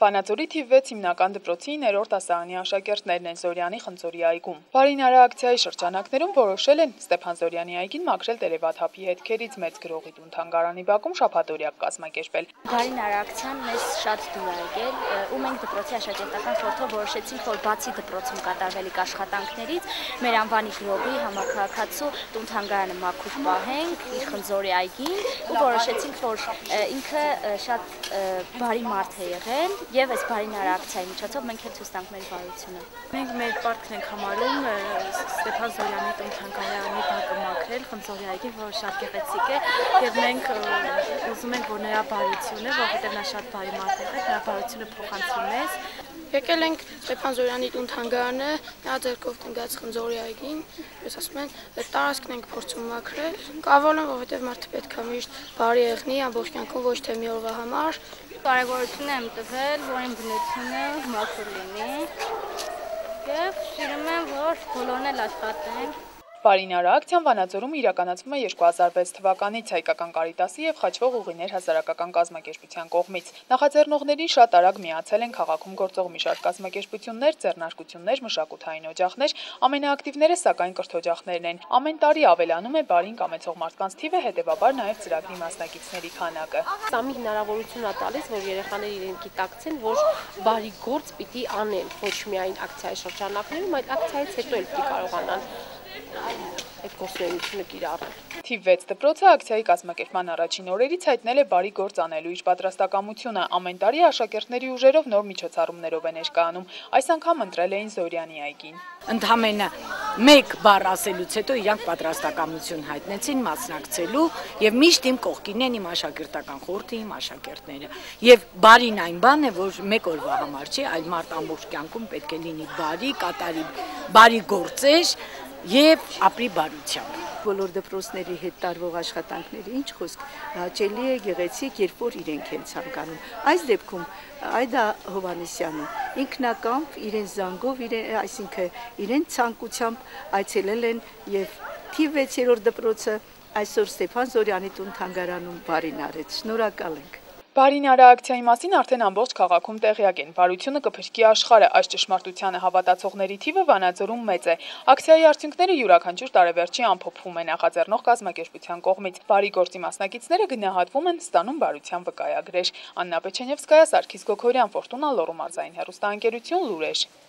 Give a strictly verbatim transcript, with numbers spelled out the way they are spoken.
Վանաձորի թիվվեց հիմնական դպրոցի ներորդ ասահանի աշակերտներն են Զորյանի խնձորի այգում։ Բարին արա ակցիայի շրջանակներում որոշել են Ստեփան Զորյանի այգին մաքրել տերևաթափի հետքերից մեծ գրողի տուն թանգարանի բակում շաբաթօրյակ կազմակերպել։ Բարին արա ակցիան մեզ շատ դուր է եկել ու մենք դպրոցի աշակերտական խորհրդով որոշեցինք, որ բացի դպրոցում կատարվելիք աշխատանքներից մեր անվանի գրողի համակարգացու տուն թանգարանը մաքուր պահենք իր խնձորի այգին ու որոշեցինք, որ ինքը շատ բարի մարդ է եղել։ Եվ այս Բարին արա ակցիայի միջոցով մենք էլ ցույց տանք մեր բարությունը։ Մենք մեր պարտքն ենք համարում Ստեփան Զորյանի տուն թանգարանի բակը մաքրել, Խնձորի այգին, որը շատ գեղեցիկ է, եւ մենք ուզում ենք, որ նրա բարությունը, որովհետեւ նա շատ բարի մարդ է, նրա բարությունը փոխանցում ես։ Եկել ենք Ստեփան Զորյանի տուն թանգարանը, նա ձեռքով տնկած Խնձորի այգին, ես ասում եմ, այդ տարածքն ենք փորձում մաքրել։ Կարևորն է, որովհետեւ մարդը պետք է միշտ բարի եղնի ամբողջ կյանքում, ոչ թե մի օրվա համար։ Կարևորություն եմ տվել, որ իմ բնությունը մաքուր լինի և սիրում եմ, որ բոլորն էլ աշխատեն։ Բարին արա ակցիան Վանաձորում իրականացվում է երկու հազար վեց թվականից հայկական կարիտասի և խաչվող ուղիներ հասարակական կազմակերպության կողմից։ Նախաձեռնողներին շատ արագ միացել են քաղաքում գործող մի շարք կազմակերպություններ, ձեռնարկություններ, մշակութային օջախներ, ամենաակտիվները սակայն կրթօջախներն են։ Ամեն տարի ավելանում է բարին կամեցող մարդկանց թիվը, հետևաբար նաև ծրագրի մասնակիցների քանակը։ Սամի հնարավորություն է տալիս, որ երեխաները իրենք գիտակցեն, որ բարի գործ պիտի անեն, ոչ միայն ակցիայի շրջանակներում, այլ ակցիայից հետո էլ պիտի կարողանան այդ գործունեությունը կիրառել։ Թիվ վեց դպրոցը ակցիայի կազմակերպման առաջին օրերից հայտնել է բարի գործ անելու իր պատրաստակամությունը, ամեն տարի աշակերտների ուժերով նոր միջոցառումներով է ներկայանում, այս անգամ ընտրել էին Զորյանի այգին։ Ընդհանրապես մեկ բառ ասելուց հետո իրանք պատրաստակամություն հայտնեցին մասնակցելու եւ միշտ իմ կողքին են իմ աշակերտական խորհուրդը, իմ աշակերտները։ Եվ բարին այն բան է, որ մեկ օրվա համար չի, այլ մարդ ամբողջ կյանքում պետք է լինի բարի, կատարի բարի գործեր եւ ապրի բարությամբ։ Բոլոր դպրոցների հետ տարվող աշխատանքները ինչ խոսք, հաճելի է, գեղեցիկ, երբ որ իրենք են ցանկանում։ Այս դեպքում Այդա Հովանեսյանը ինքնակամբ իրեն զանգով, այսինքն իրեն ցանկությամբ այցելել են եւ թիվ վեցերորդ դպրոցը այսօր Ստեփան Զորյանի տուն թանգարանում բարին արեց։ Շնորհակալ ենք։ Բարին արա ակցիայի մասին արդեն ամբողջ քաղաքում տեղյակ են։ Բարությունը կփրկի աշխարհը, այս ճշմարտությանը հավատացողների թիվը Վանաձորում մեծ է։ Ակցիայի արդյունքները յուրաքանչյուր տարեվերջի ամփոփվում են նախաձեռնող կազմակերպության կողմից։ Բարի գործի մասնակիցները գնահատվում են, ստանում բարության վկայագրեր։ Աննա Պեչենևսկայա, Սարգիս Գոքորյան, Ֆորտունա լոռու մարզային հեռուստաընկերություն, Լուրեր։